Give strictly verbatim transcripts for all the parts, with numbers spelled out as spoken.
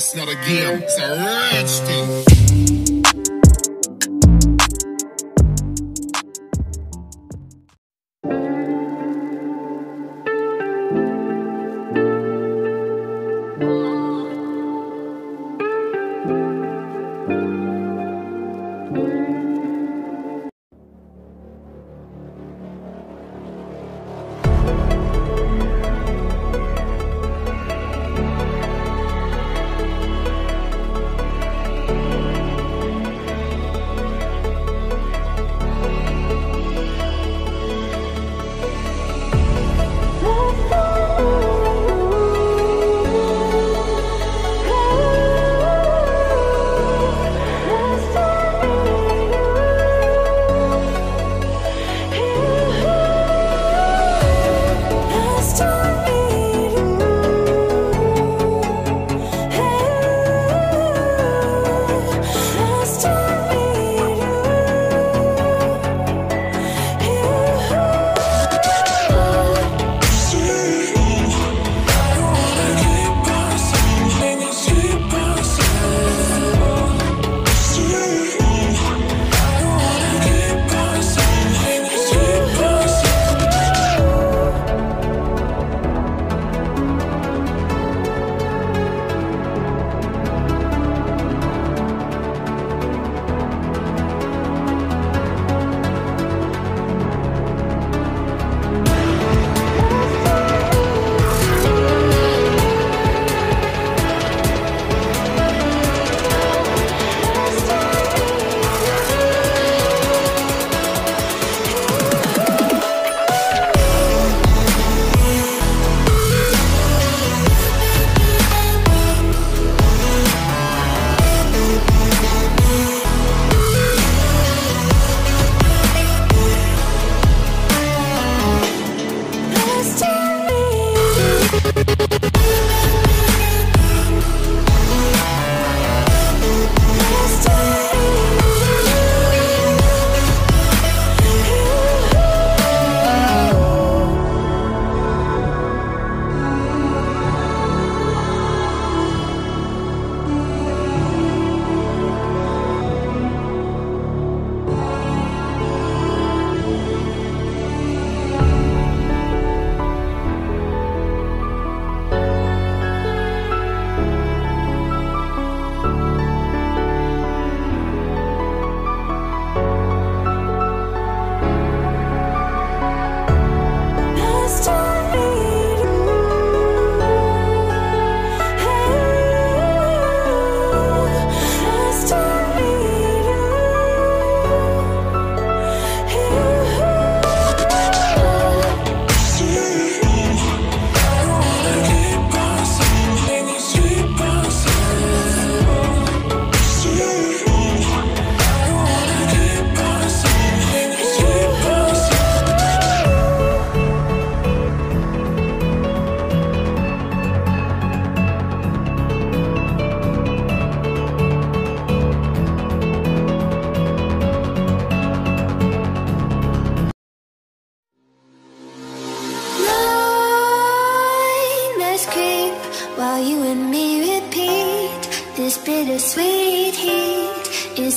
It's not a game, it's a rage thing. While you and me repeat, this bittersweet heat is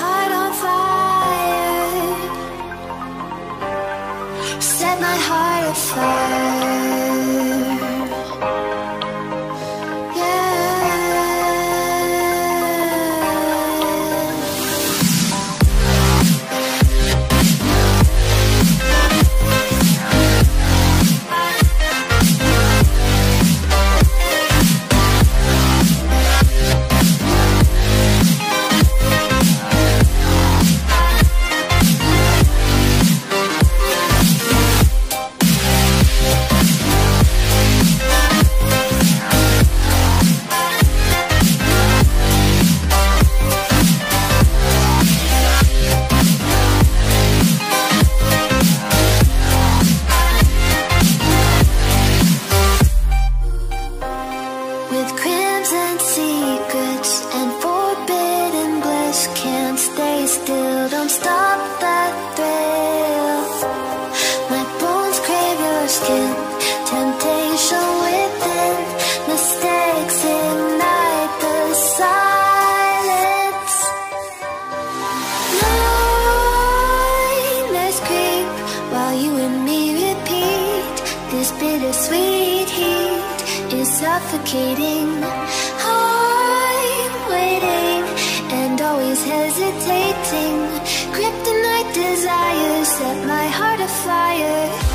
Heart on fire. Set my heart afire. don't stop that thrill. My bones crave your skin, temptation within, mistakes ignite the silence. Loneliness creep while you and me repeat. This bittersweet heat is suffocating. Hesitating, kryptonite desires set my heart afire.